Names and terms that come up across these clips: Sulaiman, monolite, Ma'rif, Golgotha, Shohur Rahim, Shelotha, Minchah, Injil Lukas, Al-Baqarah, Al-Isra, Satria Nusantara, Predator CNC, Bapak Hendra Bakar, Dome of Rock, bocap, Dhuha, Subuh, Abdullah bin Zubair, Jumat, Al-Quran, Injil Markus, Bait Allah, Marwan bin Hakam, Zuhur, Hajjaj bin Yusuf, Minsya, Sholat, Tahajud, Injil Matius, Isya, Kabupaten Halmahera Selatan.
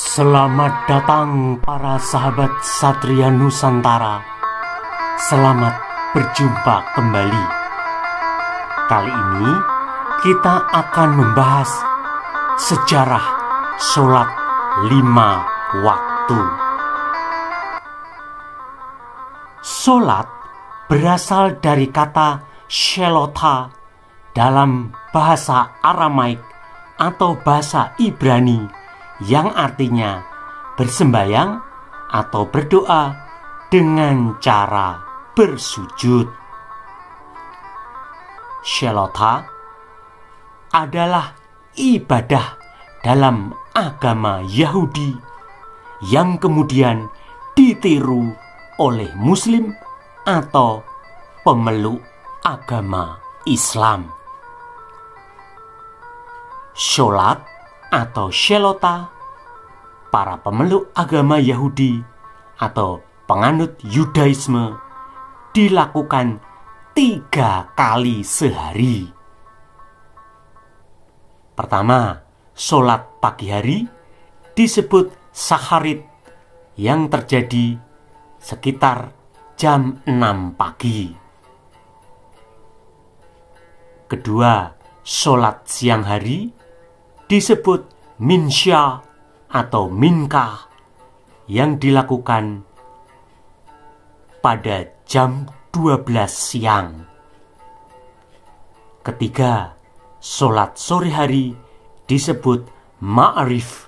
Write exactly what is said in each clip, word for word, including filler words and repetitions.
Selamat datang para sahabat Satria Nusantara. Selamat berjumpa kembali. Kali ini kita akan membahas sejarah sholat lima waktu. Sholat berasal dari kata Shelotha dalam bahasa Aramaik atau bahasa Ibrani, yang artinya bersembayang atau berdoa dengan cara bersujud. Shelotha adalah ibadah dalam agama Yahudi yang kemudian ditiru oleh Muslim atau pemeluk agama Islam. Sholat atau Shelotha, para pemeluk agama Yahudi atau penganut Yudaisme, dilakukan tiga kali sehari. Pertama, sholat pagi hari disebut Saharit yang terjadi sekitar jam enam pagi. Kedua, sholat siang hari disebut Minsya atau Minka yang dilakukan pada jam dua belas siang. Ketiga, sholat sore hari disebut Ma'rif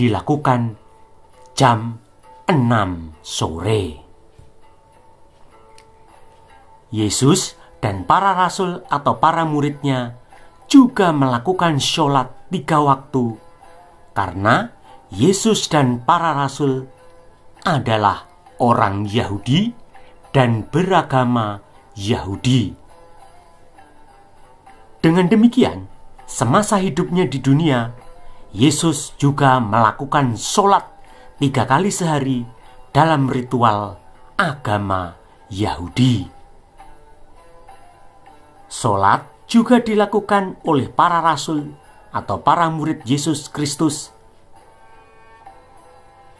dilakukan jam enam sore. Yesus dan para rasul atau para muridnya juga melakukan sholat tiga waktu karena Yesus dan para rasul adalah orang Yahudi dan beragama Yahudi. Dengan demikian, semasa hidupnya di dunia, Yesus juga melakukan sholat tiga kali sehari dalam ritual agama Yahudi. Sholat juga dilakukan oleh para rasul atau para murid Yesus Kristus.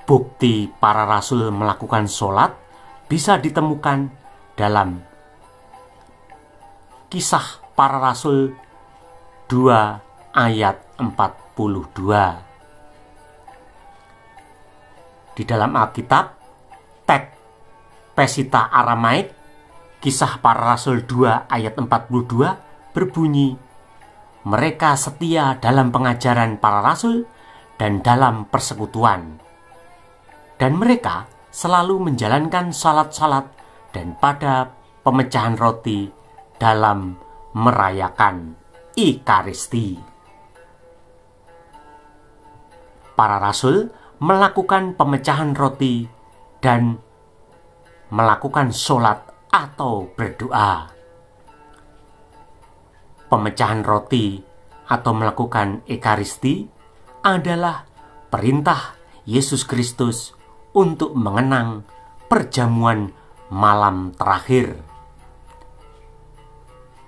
Bukti para rasul melakukan sholat bisa ditemukan dalam Kisah Para Rasul dua ayat empat puluh dua. Di dalam Alkitab, teks Peshitta Aramaik, Kisah Para Rasul dua ayat empat puluh dua berbunyi, mereka setia dalam pengajaran para rasul dan dalam persekutuan, dan mereka selalu menjalankan salat-salat dan pada pemecahan roti dalam merayakan Ekaristi. Para rasul melakukan pemecahan roti dan melakukan sholat atau berdoa. Pemecahan roti atau melakukan Ekaristi adalah perintah Yesus Kristus untuk mengenang perjamuan malam terakhir.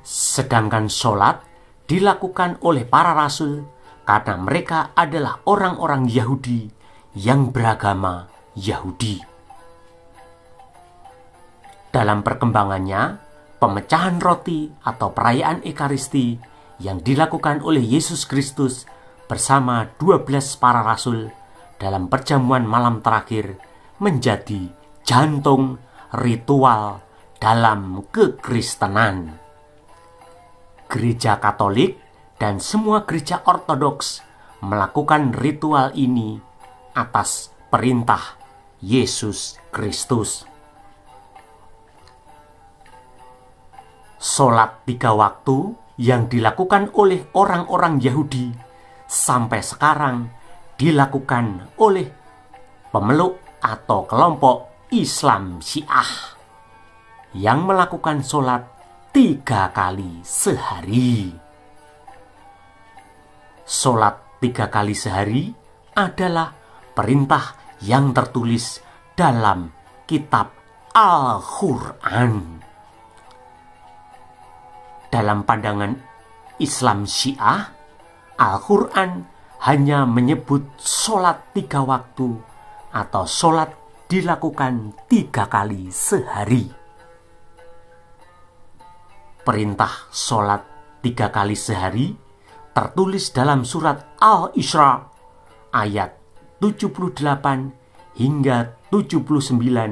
Sedangkan sholat dilakukan oleh para rasul karena mereka adalah orang-orang Yahudi yang beragama Yahudi. Dalam perkembangannya, pemecahan roti atau perayaan Ekaristi yang dilakukan oleh Yesus Kristus bersama dua belas para rasul dalam perjamuan malam terakhir menjadi jantung ritual dalam kekristenan. Gereja Katolik dan semua gereja Ortodoks melakukan ritual ini atas perintah Yesus Kristus. Sholat tiga waktu yang dilakukan oleh orang-orang Yahudi sampai sekarang dilakukan oleh pemeluk atau kelompok Islam Syiah yang melakukan sholat tiga kali sehari. Sholat tiga kali sehari adalah perintah yang tertulis dalam kitab Al-Quran. Dalam pandangan Islam Syiah, Al-Quran hanya menyebut sholat tiga waktu atau sholat dilakukan tiga kali sehari. Perintah sholat tiga kali sehari tertulis dalam surat Al-Isra ayat tujuh puluh delapan hingga tujuh puluh sembilan,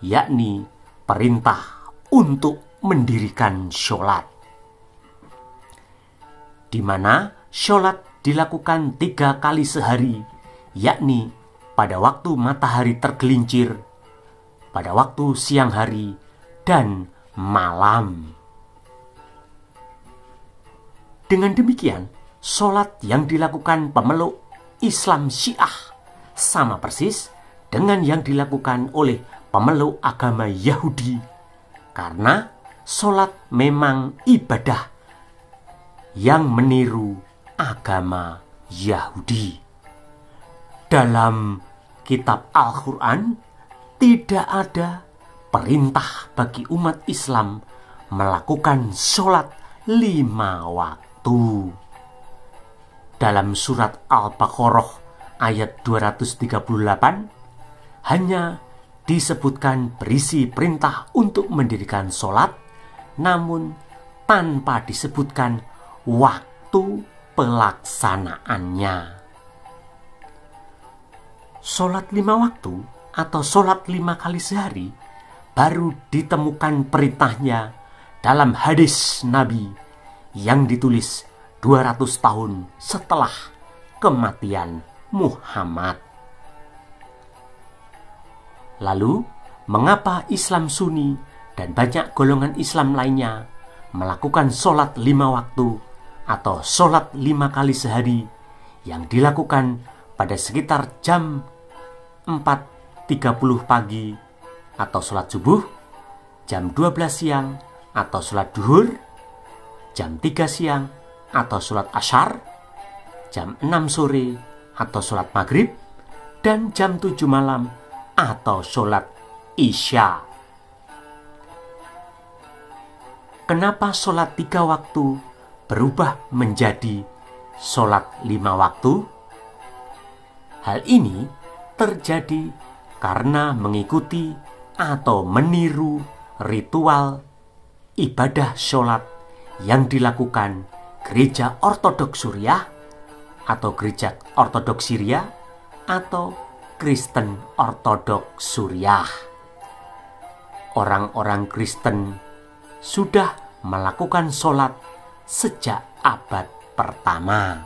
yakni perintah untuk mendirikan sholat, di mana sholat dilakukan tiga kali sehari, yakni pada waktu matahari tergelincir, pada waktu siang hari, dan malam. Dengan demikian, sholat yang dilakukan pemeluk Islam Syiah sama persis dengan yang dilakukan oleh pemeluk agama Yahudi, karena sholat memang ibadah yang meniru agama Yahudi. Dalam kitab Al-Quran tidak ada perintah bagi umat Islam melakukan sholat lima waktu. Dalam surat Al-Baqarah ayat dua ratus tiga puluh delapan hanya disebutkan berisi perintah untuk mendirikan sholat, namun tanpa disebutkan waktu pelaksanaannya. Sholat lima waktu atau sholat lima kali sehari baru ditemukan perintahnya dalam hadis Nabi yang ditulis dua ratus tahun setelah kematian Muhammad. Lalu, mengapa Islam Sunni dan banyak golongan Islam lainnya melakukan sholat lima waktu atau sholat lima kali sehari yang dilakukan pada sekitar jam empat tiga puluh pagi atau sholat subuh, jam dua belas siang atau sholat duhur, jam tiga siang atau sholat asar, jam enam sore atau sholat magrib, dan jam tujuh malam atau sholat isya. Kenapa sholat tiga waktu berubah menjadi sholat lima waktu? Hal ini terjadi karena mengikuti atau meniru ritual ibadah sholat yang dilakukan gereja ortodoks Suriah atau gereja ortodoks Syria atau Kristen ortodoks Suriah. Orang-orang Kristen sudah melakukan sholat sejak abad pertama.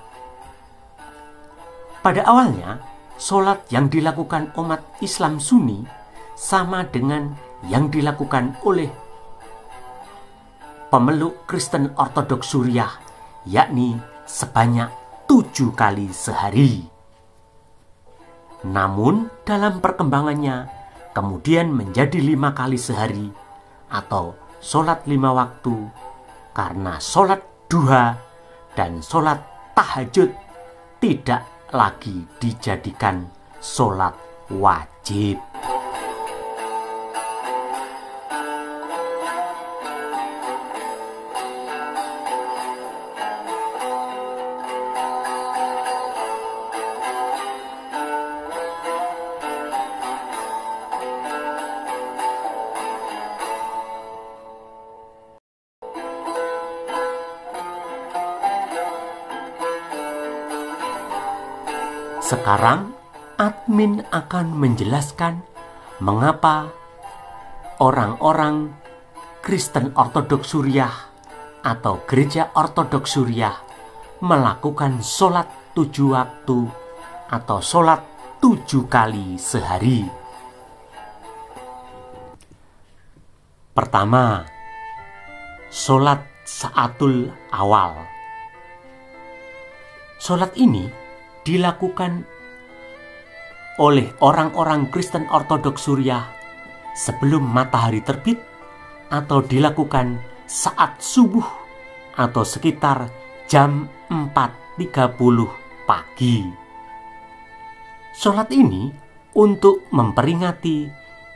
Pada awalnya, sholat yang dilakukan umat Islam Sunni sama dengan yang dilakukan oleh pemeluk Kristen ortodoks Suriah, yakni sebanyak tujuh kali sehari. Namun dalam perkembangannya kemudian menjadi lima kali sehari atau sholat lima waktu, karena sholat duha dan sholat tahajud tidak lagi dijadikan sholat wajib. Sekarang admin akan menjelaskan mengapa orang-orang Kristen Ortodoks Suriah atau Gereja Ortodoks Suriah melakukan sholat tujuh waktu atau sholat tujuh kali sehari. Pertama, sholat Shaatul Awal. Sholat ini dilakukan oleh orang-orang Kristen Ortodoks Suriah sebelum matahari terbit atau dilakukan saat subuh atau sekitar jam empat tiga puluh pagi. Sholat ini untuk memperingati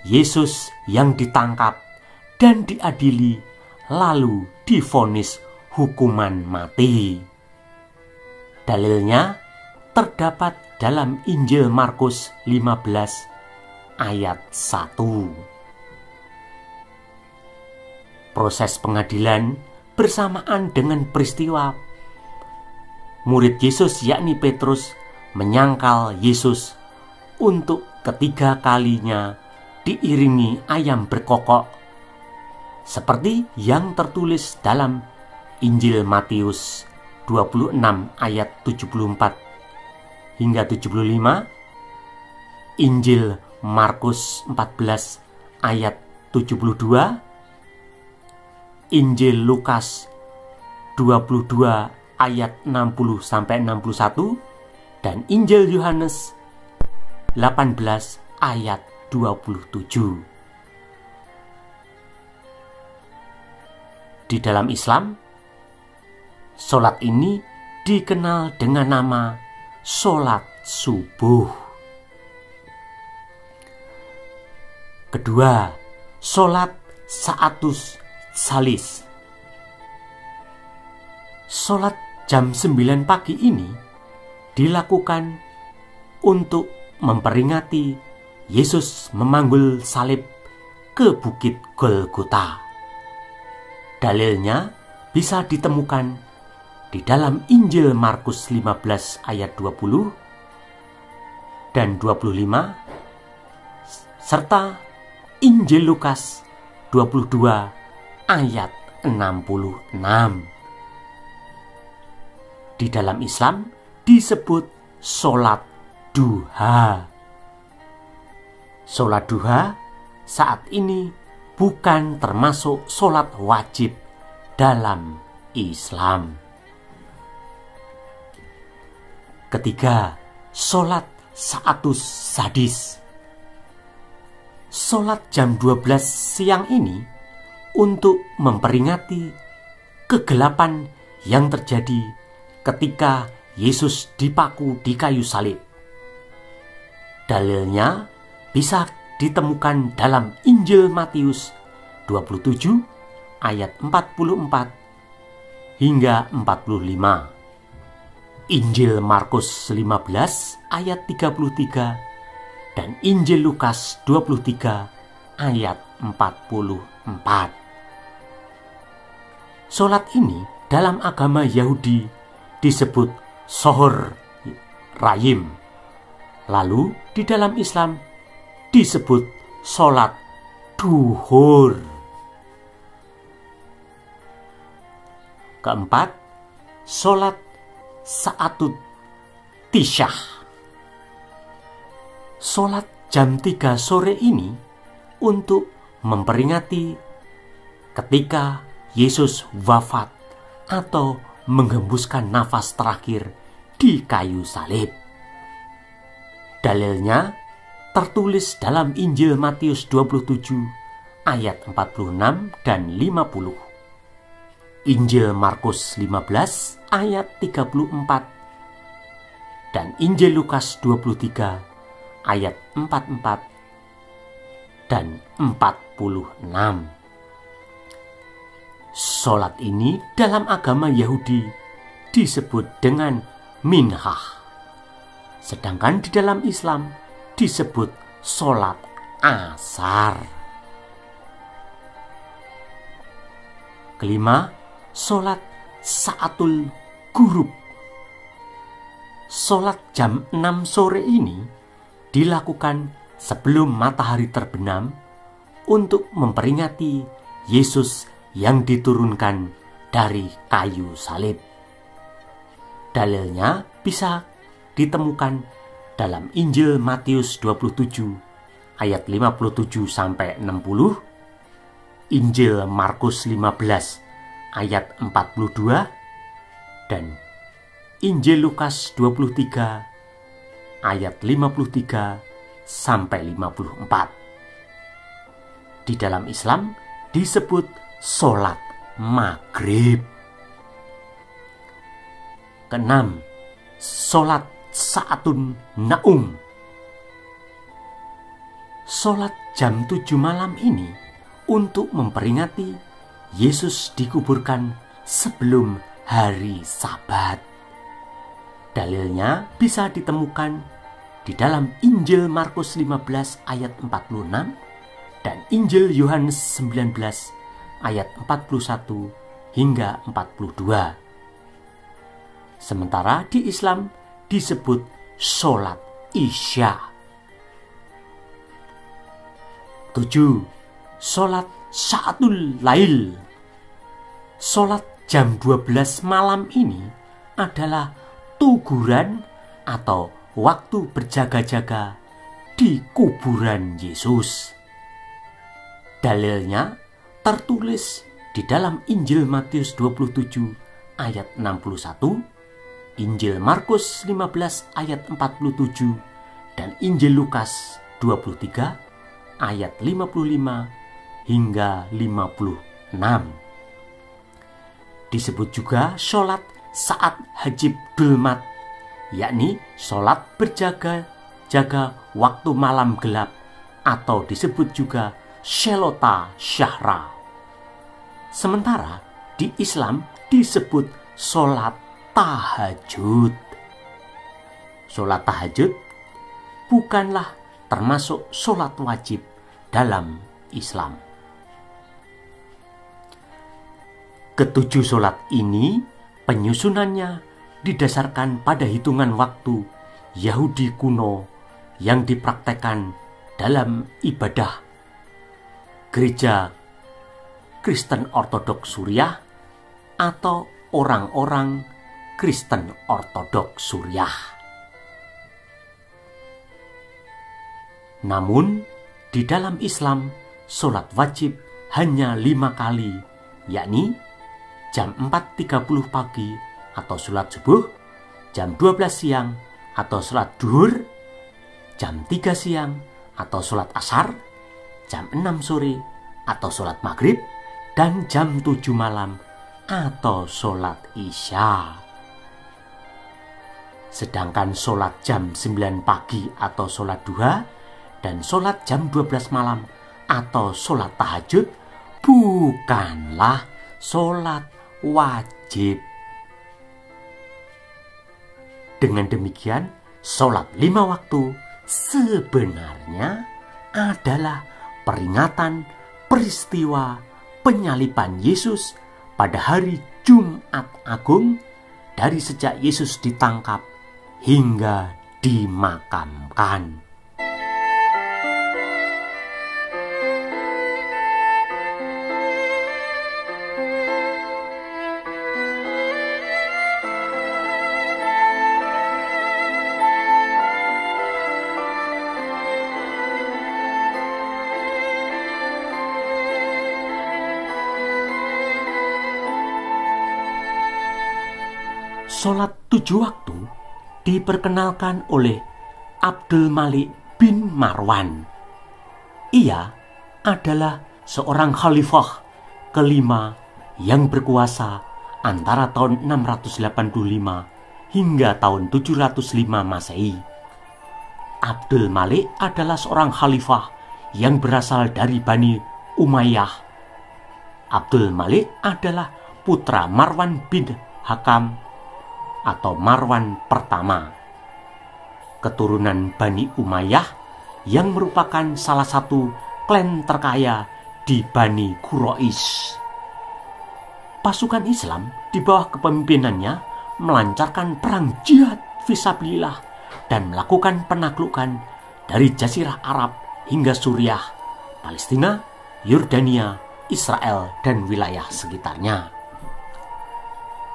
Yesus yang ditangkap dan diadili lalu divonis hukuman mati. Dalilnya terdapat dalam Injil Markus lima belas ayat satu. Proses pengadilan bersamaan dengan peristiwa murid Yesus yakni Petrus menyangkal Yesus untuk ketiga kalinya diiringi ayam berkokok seperti yang tertulis dalam Injil Matius dua puluh enam ayat tujuh puluh empat hingga tujuh puluh lima, Injil Markus empat belas ayat tujuh puluh dua, Injil Lukas dua puluh dua ayat enam puluh sampai enam puluh satu, dan Injil Yohanes delapan belas ayat dua puluh tujuh. Di dalam Islam, solat ini dikenal dengan nama solat subuh. Kedua, solat sa'atus salis. Solat jam sembilan pagi ini dilakukan untuk memperingati Yesus memanggul salib ke bukit Golgotha. Dalilnya bisa ditemukan di dalam Injil Markus lima belas ayat dua puluh dan dua puluh lima, serta Injil Lukas dua puluh dua ayat enam puluh enam. Di dalam Islam disebut sholat duha. Sholat duha saat ini bukan termasuk sholat wajib dalam Islam. Ketiga, sholat sa'atus sadis. Sholat jam dua belas siang ini untuk memperingati kegelapan yang terjadi ketika Yesus dipaku di kayu salib. Dalilnya bisa ditemukan dalam Injil Matius dua puluh tujuh ayat empat puluh empat hingga empat puluh lima, Injil Markus lima belas ayat tiga puluh tiga, dan Injil Lukas dua puluh tiga ayat empat puluh empat. Solat ini dalam agama Yahudi disebut Shohur Rahim. Lalu di dalam Islam disebut sholat duhur. Keempat, sholat sa'atut tisyah. Sholat jam tiga sore ini untuk memperingati ketika Yesus wafat atau menghembuskan nafas terakhir di kayu salib. Dalilnya tertulis dalam Injil Matius dua puluh tujuh ayat empat puluh enam dan lima puluh, Injil Markus lima belas ayat tiga puluh empat, dan Injil Lukas dua puluh tiga ayat empat puluh empat dan empat puluh enam. Solat ini dalam agama Yahudi disebut dengan Minchah, sedangkan di dalam Islam disebut solat Asar. Kelima, solat Shaatul Ghurub. Solat jam enam sore ini dilakukan sebelum matahari terbenam untuk memperingati Yesus yang diturunkan dari kayu salib. Dalilnya bisa ditemukan dalam Injil Matius dua puluh tujuh ayat lima puluh tujuh sampai enam puluh, Injil Markus lima belas ayat empat puluh dua, dan Injil Lukas dua puluh tiga ayat lima puluh tiga sampai lima puluh empat. Di dalam Islam disebut solat Magrib. Keenam, solat Sa'atun Naum. Solat jam tujuh malam ini untuk memperingati Yesus dikuburkan sebelum hari Sabat. Dalilnya bisa ditemukan di dalam Injil Markus lima belas ayat empat puluh enam dan Injil Yohanes sembilan belas ayat empat puluh satu hingga empat puluh dua. Sementara di Islam disebut sholat Isya. tujuh. Sholat Shaatul Lail. Sholat jam dua belas malam ini adalah tuguran atau waktu berjaga-jaga di kuburan Yesus. Dalilnya tertulis di dalam Injil Matius dua puluh tujuh ayat enam puluh satu, Injil Markus lima belas ayat empat puluh tujuh, dan Injil Lukas dua puluh tiga ayat lima puluh lima hingga lima puluh enam. Disebut juga sholat saat hajib dulmat, yakni sholat berjaga-jaga waktu malam gelap, atau disebut juga Shelotha syahra. Sementara di Islam disebut sholat tahajud. Sholat tahajud bukanlah termasuk sholat wajib dalam Islam. Ketujuh sholat ini penyusunannya didasarkan pada hitungan waktu Yahudi kuno yang dipraktekkan dalam ibadah gereja Kristen Ortodoks Suriah atau orang-orang Kristen Ortodoks Suriah. Namun di dalam Islam sholat wajib hanya lima kali, yakni jam empat tiga puluh pagi atau sholat subuh, jam dua belas siang atau sholat zuhur, jam tiga siang atau sholat asar, jam enam sore atau sholat magrib, dan jam tujuh malam atau sholat isya. Sedangkan sholat jam sembilan pagi atau sholat duha dan sholat jam dua belas malam atau sholat tahajud bukanlah sholat wajib. Dengan demikian, sholat lima waktu sebenarnya adalah peringatan peristiwa penyaliban Yesus pada hari Jumat Agung, dari sejak Yesus ditangkap hingga dimakamkan. Sholat tujuh waktu diperkenalkan oleh Abdul Malik bin Marwan. Ia adalah seorang khalifah kelima yang berkuasa antara tahun enam ratus delapan puluh lima hingga tahun tujuh ratus lima Masehi. Abdul Malik adalah seorang khalifah yang berasal dari Bani Umayyah. Abdul Malik adalah putra Marwan bin Hakam atau Marwan pertama, keturunan Bani Umayyah yang merupakan salah satu klan terkaya di Bani Quraisy. Pasukan Islam di bawah kepemimpinannya melancarkan perang jihad fisabilillah dan melakukan penaklukan dari Jazirah Arab hingga Suriah, Palestina, Yordania, Israel, dan wilayah sekitarnya.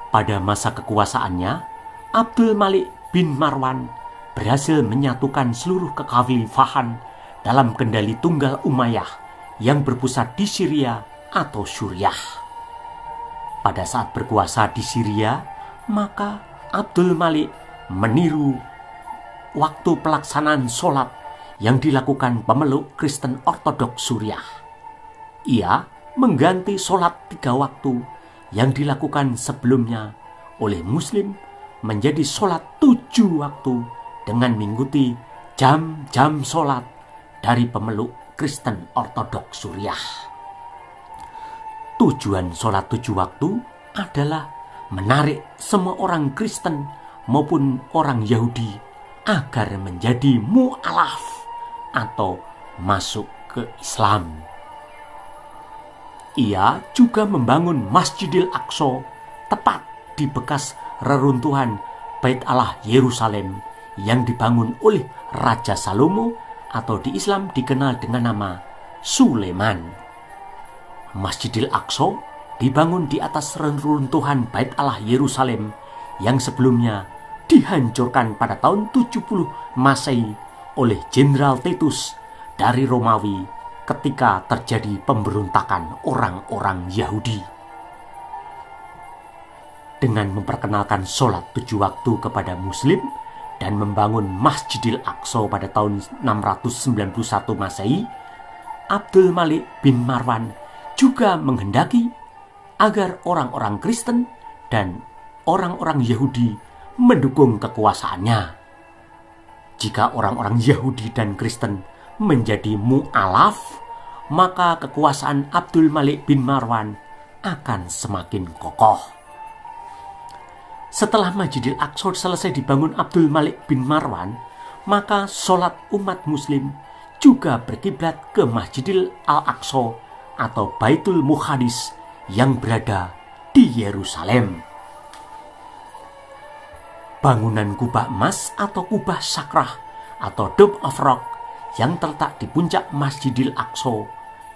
Pada masa kekuasaannya, Abdul Malik bin Marwan berhasil menyatukan seluruh kekhalifahan dalam kendali tunggal Umayyah yang berpusat di Syria atau Suriah. Pada saat berkuasa di Syria, maka Abdul Malik meniru waktu pelaksanaan sholat yang dilakukan pemeluk Kristen Ortodoks Suriah. Ia mengganti sholat tiga waktu yang dilakukan sebelumnya oleh Muslim menjadi sholat tujuh waktu dengan mengikuti jam-jam sholat dari pemeluk Kristen Ortodoks Suriah. Tujuan sholat tujuh waktu adalah menarik semua orang Kristen maupun orang Yahudi agar menjadi mu'alaf atau masuk ke Islam. Ia juga membangun Masjidil Aqsa tepat di bekas reruntuhan Bait Allah Yerusalem yang dibangun oleh Raja Salomo atau di Islam dikenal dengan nama Sulaiman. Masjidil Aqsa dibangun di atas reruntuhan Bait Allah Yerusalem yang sebelumnya dihancurkan pada tahun tujuh puluh Masehi oleh Jenderal Titus dari Romawi ketika terjadi pemberontakan orang-orang Yahudi. Dengan memperkenalkan sholat tujuh waktu kepada Muslim dan membangun Masjidil Aqsa pada tahun enam ratus sembilan puluh satu Masehi, Abdul Malik bin Marwan juga menghendaki agar orang-orang Kristen dan orang-orang Yahudi mendukung kekuasaannya. Jika orang-orang Yahudi dan Kristen menjadi mu'alaf, maka kekuasaan Abdul Malik bin Marwan akan semakin kokoh. Setelah Masjidil Aqsa selesai dibangun Abdul Malik bin Marwan, maka sholat umat Muslim juga berkiblat ke Masjidil Al-Aqsa atau Baitul Muqaddis yang berada di Yerusalem. Bangunan kubah emas atau kubah sakrah atau Dome of Rock yang terletak di puncak Masjidil Aqsa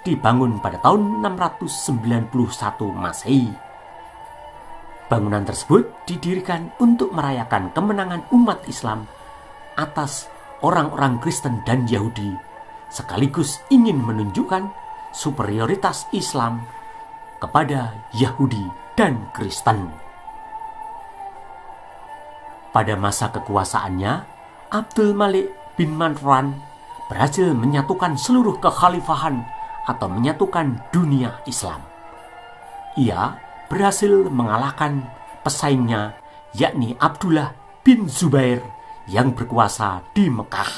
dibangun pada tahun enam ratus sembilan puluh satu Masehi. Bangunan tersebut didirikan untuk merayakan kemenangan umat Islam atas orang-orang Kristen dan Yahudi, sekaligus ingin menunjukkan superioritas Islam kepada Yahudi dan Kristen. Pada masa kekuasaannya, Abdul Malik bin Marwan berhasil menyatukan seluruh kekhalifahan atau menyatukan dunia Islam. Ia berhasil mengalahkan pesaingnya, yakni Abdullah bin Zubair yang berkuasa di Mekah.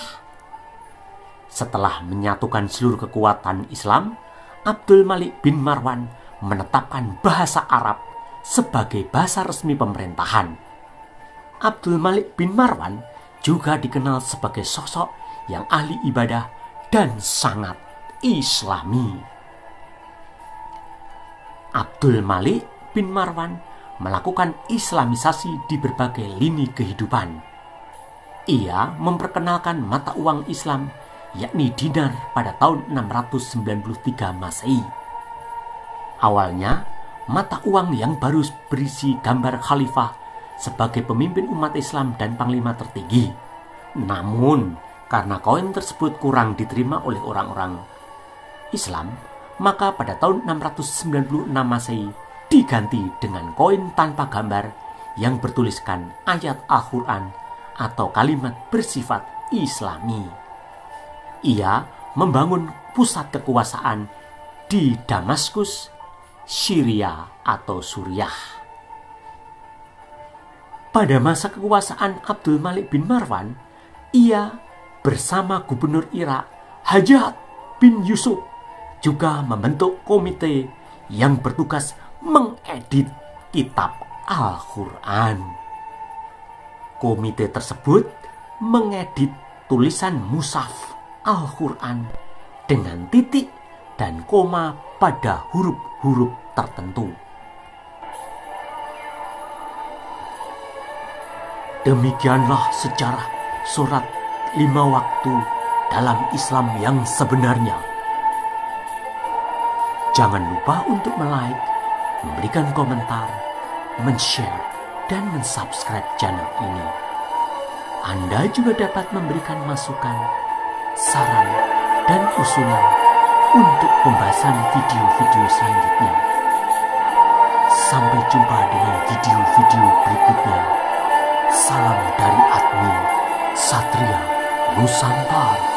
Setelah menyatukan seluruh kekuatan Islam, Abdul Malik bin Marwan menetapkan bahasa Arab sebagai bahasa resmi pemerintahan. Abdul Malik bin Marwan juga dikenal sebagai sosok yang ahli ibadah dan sangat Islami. Abdul Malik bin Marwan melakukan islamisasi di berbagai lini kehidupan. Ia memperkenalkan mata uang Islam, yakni dinar, pada tahun enam ratus sembilan puluh tiga Masehi. Awalnya, mata uang yang baru berisi gambar khalifah sebagai pemimpin umat Islam dan panglima tertinggi. Namun, karena koin tersebut kurang diterima oleh orang-orang Islam, maka pada tahun enam ratus sembilan puluh enam Masehi diganti dengan koin tanpa gambar yang bertuliskan ayat Al-Quran atau kalimat bersifat Islami. Ia membangun pusat kekuasaan di Damaskus, Syria atau Suriah. Pada masa kekuasaan Abdul Malik bin Marwan, ia bersama Gubernur Irak Hajjaj bin Yusuf juga membentuk komite yang bertugas mengedit kitab Al-Quran. Komite tersebut mengedit tulisan mushaf Al-Quran dengan titik dan koma pada huruf-huruf tertentu. Demikianlah sejarah sholat lima waktu dalam Islam yang sebenarnya. Jangan lupa untuk like, memberikan komentar, men-share, dan men-subscribe channel ini. Anda juga dapat memberikan masukan, saran, dan usulan untuk pembahasan video-video selanjutnya. Sampai jumpa dengan video-video berikutnya. Salam dari admin Satria Nusantara.